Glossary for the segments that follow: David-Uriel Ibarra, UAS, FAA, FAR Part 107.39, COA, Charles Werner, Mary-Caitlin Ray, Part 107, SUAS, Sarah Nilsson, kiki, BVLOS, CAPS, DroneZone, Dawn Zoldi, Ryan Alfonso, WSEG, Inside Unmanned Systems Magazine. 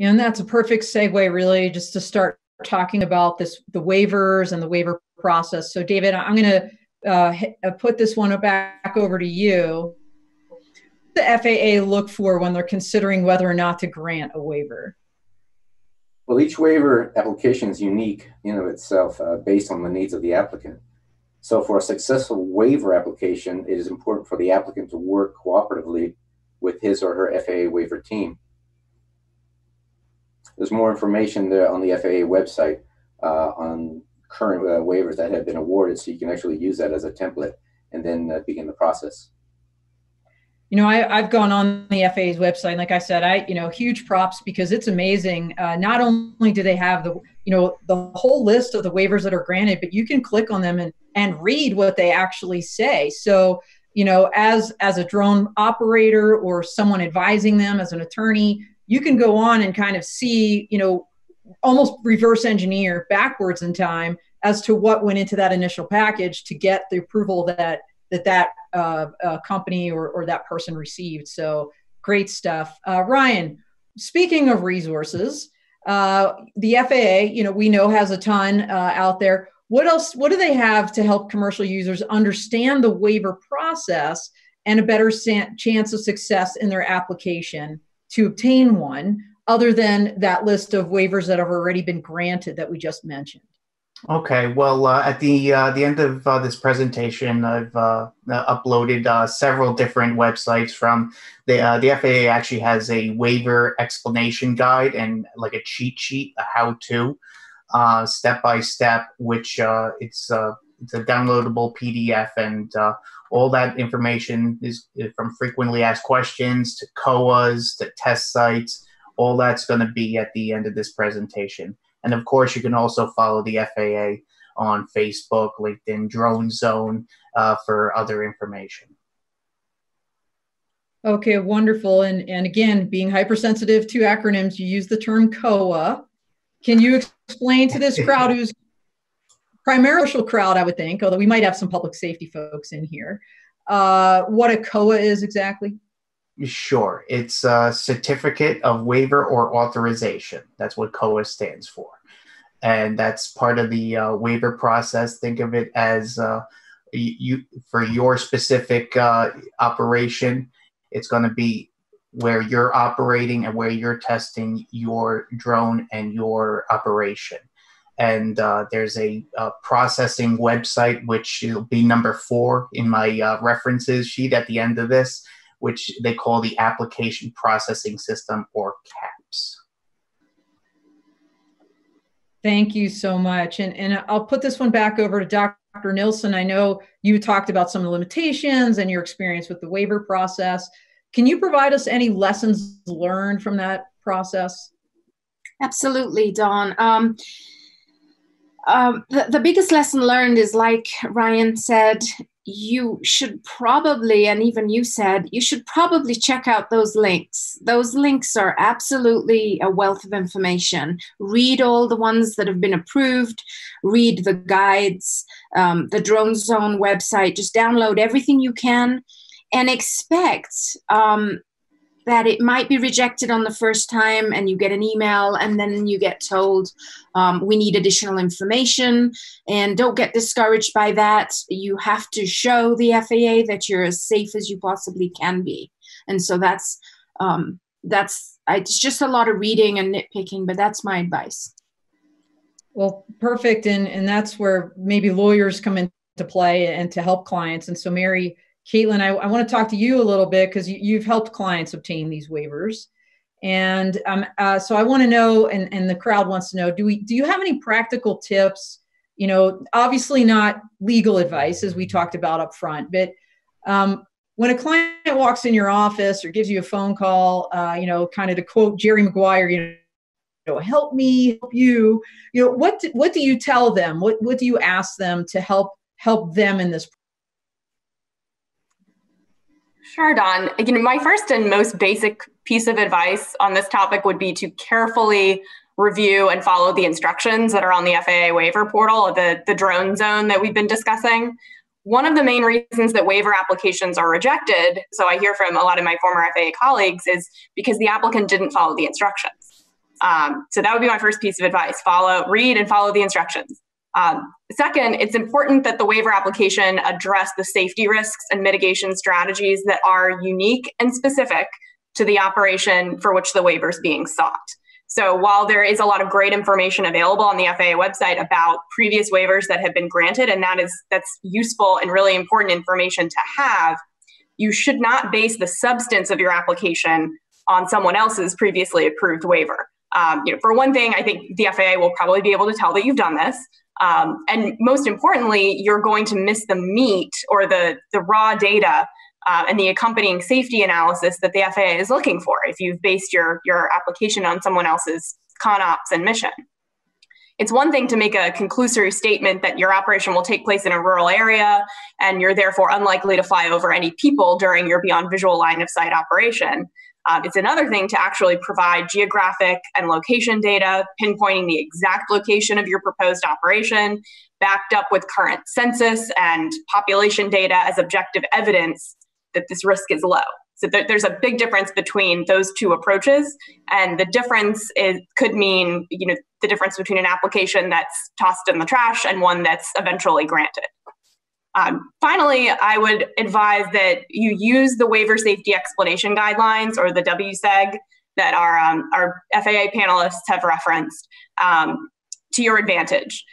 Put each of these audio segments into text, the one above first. And that's a perfect segue, really, just to start talking about this, the waivers and the waiver process. So, David, I'm going to put this one back over to you. What does the FAA look for when they're considering whether or not to grant a waiver? Well, each waiver application is unique in of itself based on the needs of the applicant. So for a successful waiver application, it is important for the applicant to work cooperatively with his or her FAA waiver team. There's more information there on the FAA website on current waivers that have been awarded, so you can actually use that as a template and then begin the process. You know, I've gone on the FAA's website, and like I said, you know, huge props, because it's amazing. Not only do they have the, you know, the whole list of the waivers that are granted, but you can click on them and read what they actually say. So, you know, as a drone operator or someone advising them as an attorney, you can go on and kind of see, you know, almost reverse engineer backwards in time as to what went into that initial package to get the approval that company or that person received. So great stuff. Ryan, speaking of resources, the FAA, you know, we know has a ton out there. What else, what do they have to help commercial users understand the waiver process and a better chance of success in their application to obtain one, other than that list of waivers that have already been granted that we just mentioned? Okay, well, at the end of this presentation, I've uploaded several different websites from the FAA actually has a waiver explanation guide and like a cheat sheet, a how-to, step-by-step, which it's a downloadable PDF, and all that information is from frequently asked questions to COAs to test sites. All that's going to be at the end of this presentation. And of course, you can also follow the FAA on Facebook, LinkedIn, DroneZone for other information. Okay, wonderful. And again, being hypersensitive to acronyms, you use the term COA. Can you explain to this crowd who's primarily social crowd, I would think, although we might have some public safety folks in here, what a COA is exactly? Sure. It's a certificate of waiver or authorization. That's what COA stands for. And that's part of the waiver process. Think of it as for your specific operation, it's going to be where you're operating and where you're testing your drone and your operation. And there's a processing website, which will be number 4 in my references sheet at the end of this, which they call the Application Processing System, or CAPS. Thank you so much. And I'll put this one back over to Dr. Nilsson. I know you talked about some of the limitations and your experience with the waiver process. Can you provide us any lessons learned from that process? Absolutely, Dawn. The biggest lesson learned is, like Ryan said, you should probably, and even you said, you should probably check out those links. Those links are absolutely a wealth of information. Read all the ones that have been approved, read the guides, the DroneZone website, just download everything you can, and expect that it might be rejected on the first time, and you get an email, and then you get told we need additional information, and don't get discouraged by that. You have to show the FAA that you're as safe as you possibly can be. And so it's just a lot of reading and nitpicking, but that's my advice. Well, perfect. And that's where maybe lawyers come into play and to help clients. And so Mary-Caitlin, I want to talk to you a little bit, because you've helped clients obtain these waivers. And so I want to know, and the crowd wants to know, do you have any practical tips? You know, obviously not legal advice, as we talked about up front, but when a client walks in your office or gives you a phone call, you know, kind of to quote Jerry Maguire, you know, help me, help you. You know, what do you tell them? What do you ask them to help them in this process? Sure, Dawn. You know, my first and most basic piece of advice on this topic would be to carefully review and follow the instructions that are on the FAA waiver portal, the DroneZone that we've been discussing. One of the main reasons that waiver applications are rejected, so I hear from a lot of my former FAA colleagues, is because the applicant didn't follow the instructions. So that would be my first piece of advice. Read and follow the instructions. Second, it's important that the waiver application address the safety risks and mitigation strategies that are unique and specific to the operation for which the waiver is being sought. So while there is a lot of great information available on the FAA website about previous waivers that have been granted, and that's useful and really important information to have, you should not base the substance of your application on someone else's previously approved waiver. For one thing, I think the FAA will probably be able to tell that you've done this. And most importantly, you're going to miss the meat or the raw data and the accompanying safety analysis that the FAA is looking for if you've based your application on someone else's con ops and mission. It's one thing to make a conclusory statement that your operation will take place in a rural area and you're therefore unlikely to fly over any people during your beyond visual line of sight operation. It's another thing to actually provide geographic and location data, pinpointing the exact location of your proposed operation, backed up with current census and population data as objective evidence that this risk is low. So there's a big difference between those two approaches, and the difference could mean, the difference between an application that's tossed in the trash and one that's eventually granted. Finally, I would advise that you use the Waiver Safety Explanation Guidelines, or the WSEG, that our FAA panelists have referenced to your advantage.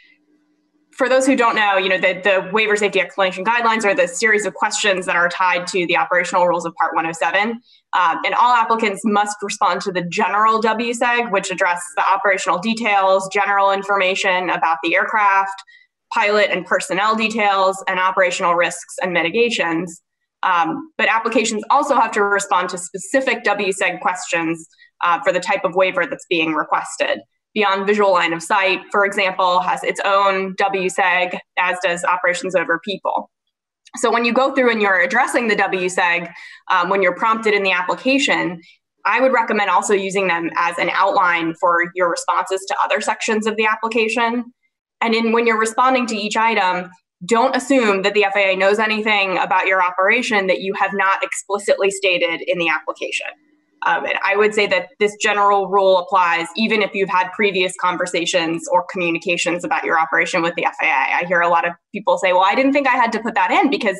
For those who don't know, the Waiver Safety Explanation Guidelines are the series of questions that are tied to the operational rules of Part 107. And all applicants must respond to the general WSEG, which addresses the operational details, general information about the aircraft, pilot and personnel details, and operational risks and mitigations. But applications also have to respond to specific WSEG questions for the type of waiver that's being requested. Beyond visual line of sight, for example, has its own WSEG, as does operations over people. So when you go through and you're addressing the WSEG, when you're prompted in the application, I would recommend also using them as an outline for your responses to other sections of the application. And when you're responding to each item, don't assume that the FAA knows anything about your operation that you have not explicitly stated in the application. And I would say that this general rule applies even if you've had previous conversations or communications about your operation with the FAA. I hear a lot of people say, well, I didn't think I had to put that in because,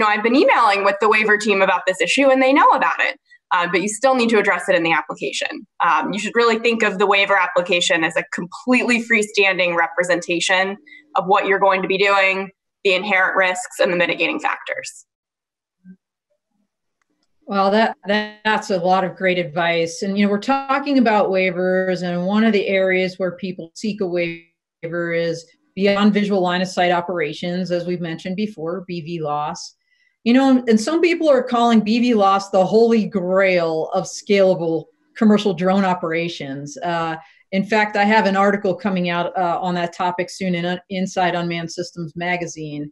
I've been emailing with the waiver team about this issue and they know about it. But you still need to address it in the application. You should really think of the waiver application as a completely freestanding representation of what you're going to be doing, the inherent risks, and the mitigating factors. Well, that's a lot of great advice. And, we're talking about waivers, and one of the areas where people seek a waiver is beyond visual line of sight operations, as we've mentioned before, BVLOS. And some people are calling BVLOS the holy grail of scalable commercial drone operations. In fact, I have an article coming out on that topic soon in Inside Unmanned Systems Magazine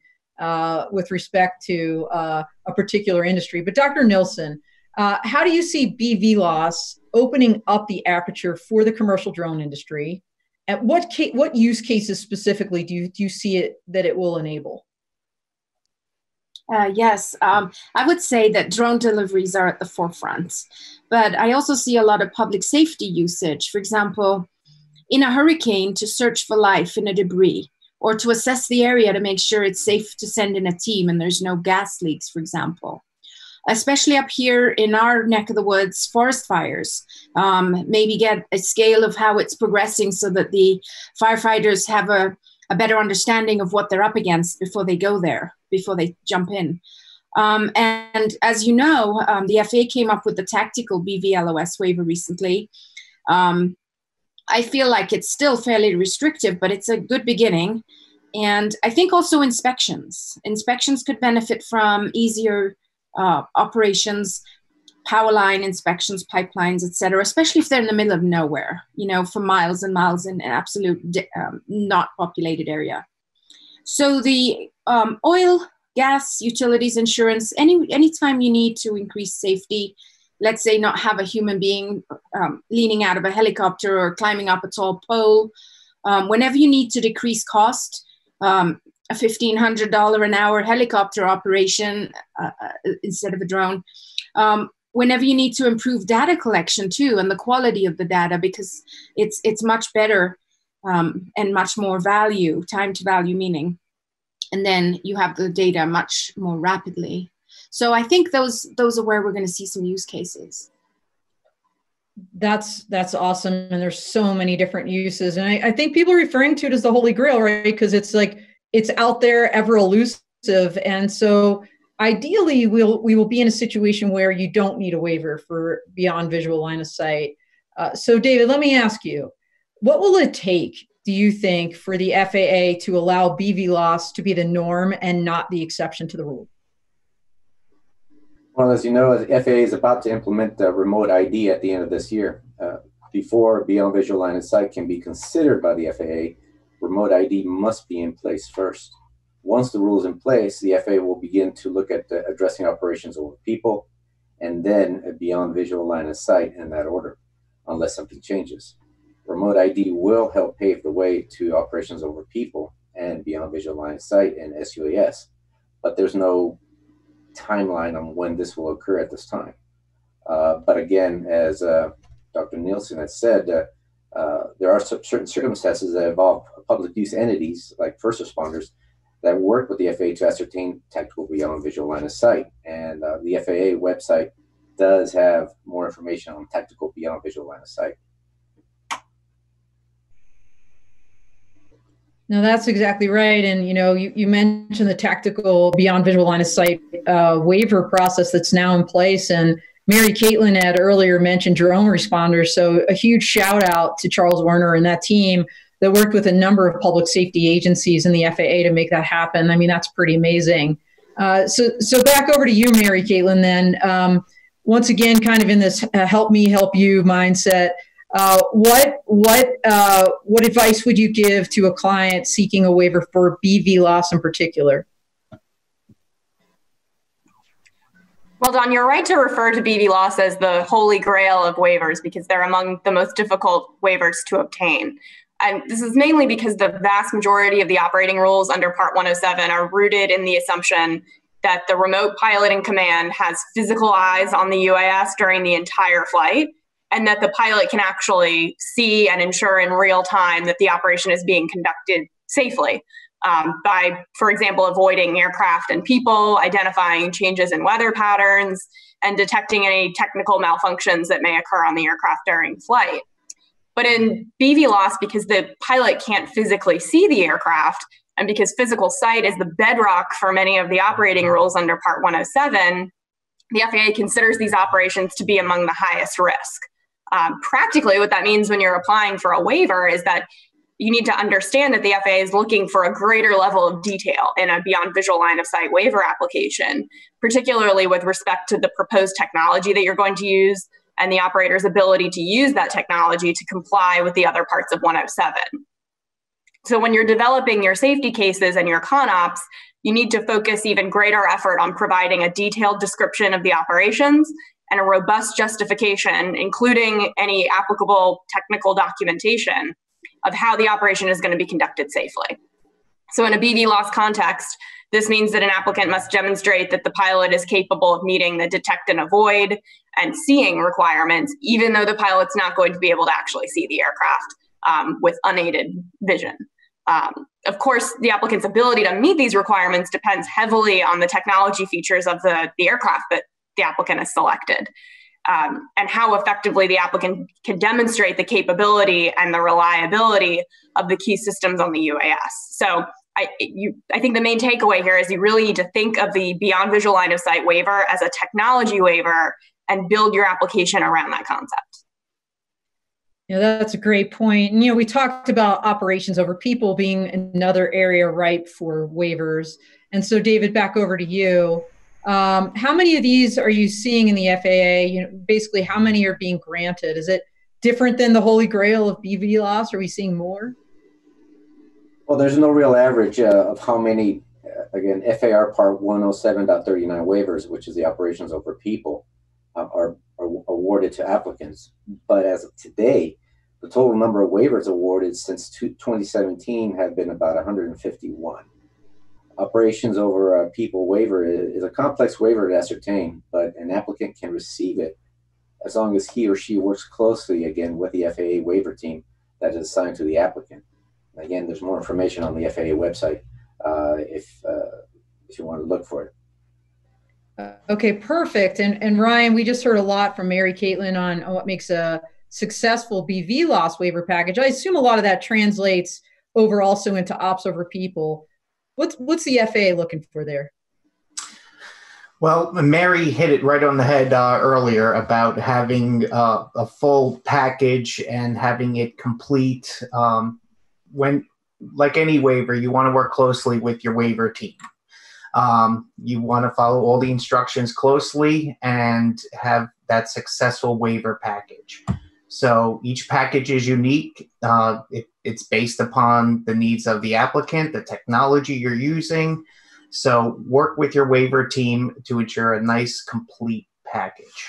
with respect to a particular industry. But Dr. Nilsson, how do you see BVLOS opening up the aperture for the commercial drone industry? And what use cases specifically do you see that it will enable? Yes, I would say that drone deliveries are at the forefront, but I also see a lot of public safety usage. For example, in a hurricane to search for life in a debris, or to assess the area to make sure it's safe to send in a team and there's no gas leaks, for example. Especially up here in our neck of the woods, forest fires, maybe get a scale of how it's progressing so that the firefighters have a better understanding of what they're up against before they go there, before they jump in. And as you know, the FAA came up with the tactical BVLOS waiver recently. I feel like it's still fairly restrictive, but it's a good beginning. And I think also inspections. Inspections could benefit from easier operations, power line inspections, pipelines, et cetera, especially if they're in the middle of nowhere, for miles and miles in an absolute not populated area. So the oil, gas, utilities, insurance, any time you need to increase safety, let's say not have a human being leaning out of a helicopter or climbing up a tall pole, whenever you need to decrease cost, a $1,500 an hour helicopter operation instead of a drone, whenever you need to improve data collection too, and the quality of the data, because it's much better and much more value, time to value meaning. And then you have the data much more rapidly. So I think those are where we're going to see some use cases. That's awesome. And there's so many different uses. And I think people are referring to it as the Holy Grail, right? Because it's like, it's out there, ever elusive. And so ideally we will be in a situation where you don't need a waiver for beyond visual line of sight. So David, let me ask you, what will it take, do you think, for the FAA to allow BVLOS to be the norm and not the exception to the rule? Well, as you know, the FAA is about to implement the remote ID at the end of this year. Before beyond visual line of sight can be considered by the FAA, remote ID must be in place first. Once the rule is in place, the FAA will begin to look at addressing operations over people, and then beyond visual line of sight in that order, unless something changes. Remote ID will help pave the way to operations over people and beyond visual line of sight and SUAS, but there's no timeline on when this will occur at this time. But again, as Dr. Nilsson has said, there are certain circumstances that involve public use entities like first responders that work with the FAA to ascertain tactical beyond visual line of sight. And the FAA website does have more information on tactical beyond visual line of sight. No, that's exactly right. And, you know, you mentioned the tactical beyond visual line of sight waiver process that's now in place. And Mary-Caitlin had earlier mentioned drone responders. So a huge shout out to Charles Werner and that team that worked with a number of public safety agencies and the FAA to make that happen. I mean, that's pretty amazing. So back over to you, Mary-Caitlin, then. Once again, kind of in this help me, help you mindset, what advice would you give to a client seeking a waiver for BVLOS in particular? Well, Don, you're right to refer to BVLOS as the holy grail of waivers because they're among the most difficult waivers to obtain. And this is mainly because the vast majority of the operating rules under Part 107 are rooted in the assumption that the remote pilot in command has physical eyes on the UAS during the entire flight, and that the pilot can actually see and ensure in real time that the operation is being conducted safely by, for example, avoiding aircraft and people, identifying changes in weather patterns, and detecting any technical malfunctions that may occur on the aircraft during flight. But in BVLOS, because the pilot can't physically see the aircraft, and because physical sight is the bedrock for many of the operating rules under Part 107, the FAA considers these operations to be among the highest risk. Practically, what that means when you're applying for a waiver is that you need to understand that the FAA is looking for a greater level of detail in a beyond visual line of sight waiver application, particularly with respect to the proposed technology that you're going to use and the operator's ability to use that technology to comply with the other parts of 107. So when you're developing your safety cases and your ConOps, you need to focus even greater effort on providing a detailed description of the operations and a robust justification, including any applicable technical documentation of how the operation is going to be conducted safely. So in a BVLOS context, this means that an applicant must demonstrate that the pilot is capable of meeting the detect and avoid and seeing requirements, even though the pilot's not going to be able to actually see the aircraft with unaided vision. Of course, the applicant's ability to meet these requirements depends heavily on the technology features of the aircraft that the applicant has selected, and how effectively the applicant can demonstrate the capability and the reliability of the key systems on the UAS. So I think the main takeaway here is you really need to think of the beyond visual line of sight waiver as a technology waiver and build your application around that concept. Yeah, that's a great point. And, you know, we talked about operations over people being another area ripe for waivers. And so, David, back over to you. How many of these are you seeing in the FAA? You know, basically, how many are being granted? Is it different than the holy grail of BVLOS? Are we seeing more? Well, there's no real average of how many, again, FAR Part 107.39 waivers, which is the operations over people, are awarded to applicants. But as of today, the total number of waivers awarded since 2017 have been about 151. Operations over people waiver is a complex waiver to ascertain, but but an applicant can receive it as long as he or she works closely, again, with the FAA waiver team that is assigned to the applicant. Again, there's more information on the FAA website if you want to look for it. Okay, perfect. And Ryan, we just heard a lot from Mary-Caitlin on what makes a successful BVLOS waiver package. I assume a lot of that translates over also into ops over people. What's the FAA looking for there? Well, Mary hit it right on the head earlier about having a full package and having it complete. When, like any waiver, you want to work closely with your waiver team. You want to follow all the instructions closely and have that successful waiver package. So each package is unique. It's based upon the needs of the applicant, the technology you're using. So work with your waiver team to ensure a nice, complete package.